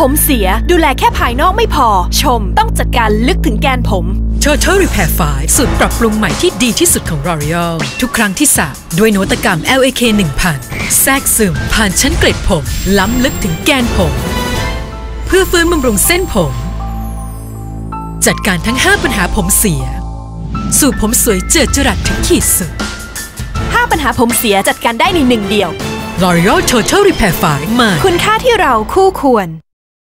ผมเสียดูแลแค่ภายนอกไม่พอชมต้องจัดการลึกถึงแกนผม Total Repair 5 สูตรปรับปรุงใหม่ที่ดีที่สุดของ L'Oreal ทุกครั้งที่สระด้วยนวัตกรรม LAK 1000 แทรกซึมผ่านชั้นเกล็ดผมล้ำลึกถึงแกนผมเพื่อฟื้นบำรุงเส้นผมจัดการทั้ง5ปัญหาผมเสียสู่ผมสวยเจิดจรัสถึงขีดสุด5ปัญหาผมเสียจัดการได้ในหนึ่งเดียว L'Oreal Total Repair 5 คุณค่าที่เราคู่ควร